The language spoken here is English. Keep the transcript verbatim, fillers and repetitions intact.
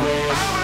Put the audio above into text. with